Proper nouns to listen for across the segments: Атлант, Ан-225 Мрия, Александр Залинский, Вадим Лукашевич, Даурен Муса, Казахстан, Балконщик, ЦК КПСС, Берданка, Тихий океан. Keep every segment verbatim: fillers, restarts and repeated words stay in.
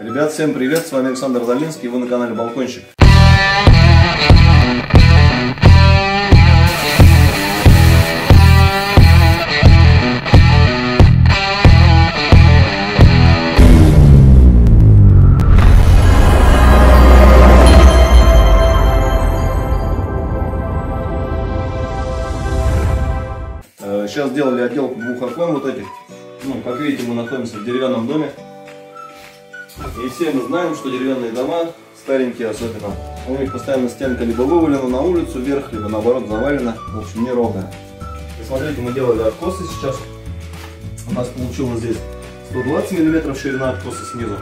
Ребят, всем привет, с вами Александр Залинский, вы на канале Балконщик. Сейчас сделали отделку двух окон вот этих. Ну, как видите, мы находимся в деревянном доме. И все мы знаем, что деревянные дома, старенькие особенно, у них постоянно стенка либо вывалена на улицу вверх, либо наоборот завалена, в общем, неровная. И смотрите, мы делали откосы сейчас. У нас получилось здесь сто двадцать миллиметров ширина откоса снизу,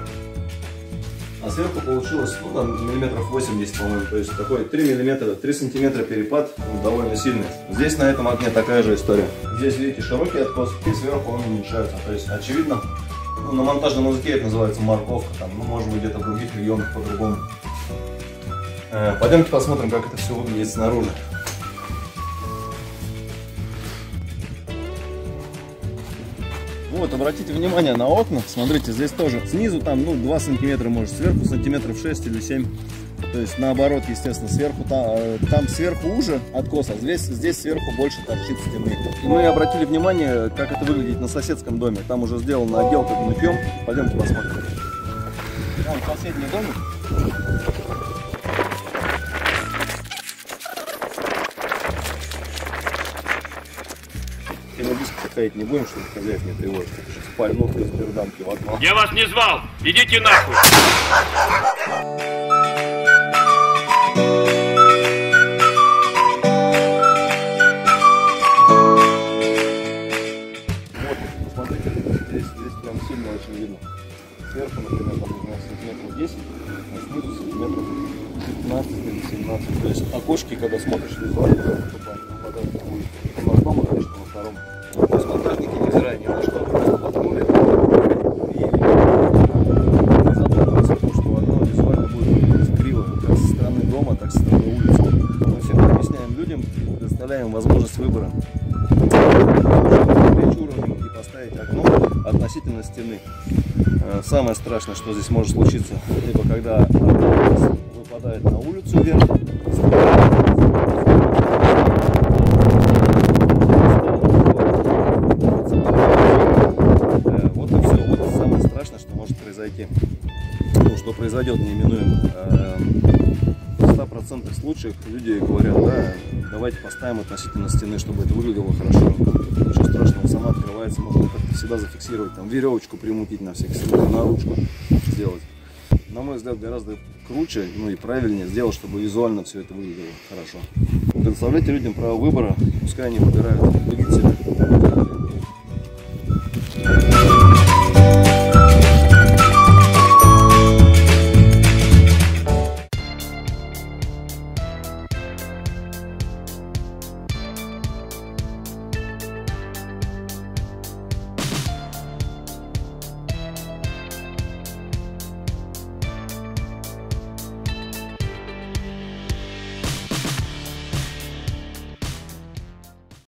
а сверху получилось ну, миллиметров восемьдесят, по-моему. То есть такой три миллиметра, три сантиметра перепад, ну, довольно сильный. Здесь на этом окне такая же история. Здесь, видите, широкий откос, и сверху он уменьшается. То есть, очевидно, ну, на монтажном языке это называется морковка, там, ну, может быть, где-то в других регионах по-другому. Э, пойдемте посмотрим, как это все выглядит снаружи. Вот, обратите внимание на окна, смотрите, здесь тоже снизу там, ну, два сантиметра, может, сверху сантиметров шесть или семь, то есть наоборот, естественно, сверху, там, там сверху уже откос, а здесь, здесь сверху больше торчит стены. Мы обратили внимание, как это выглядит на соседском доме, там уже сделана отделка гнутьем, пойдемте посмотрим. Вон соседний домик. Не будем, чтобы хозяев не тревожить. Сейчас пальнут из Берданки в окно. Я вас не звал! Идите нахуй! Вот, посмотрите, здесь, здесь прям сильно очень видно. Сверху, например, там сантиметров десять, а снизу сантиметров пятнадцать или семнадцать. То есть окошки, когда смотришь, визуально, попадают на улицу. На одном окошке, на втором. Монтажники, невзирая ни на что, просто воткнули и не задумывались о том, что одно визуально будет криво, как со стороны дома, так и со стороны улицы. Мы всегда объясняем людям, предоставляем возможность выбора. Уровнем и поставить окно относительно стены. Самое страшное, что здесь может случиться, либо когда окно выпадает на улицу вверх, ну, что произойдет неминуемо. В ста процентах случаев люди говорят, да, давайте поставим относительно стены, чтобы это выглядело хорошо. Ничего страшного, сама открывается, можно как-то всегда зафиксировать, там веревочку примутить на всякий случай, на ручку сделать. На мой взгляд, гораздо круче, ну и правильнее сделать, чтобы визуально все это выглядело хорошо. Предоставляйте людям право выбора, пускай они выбирают. Бегите.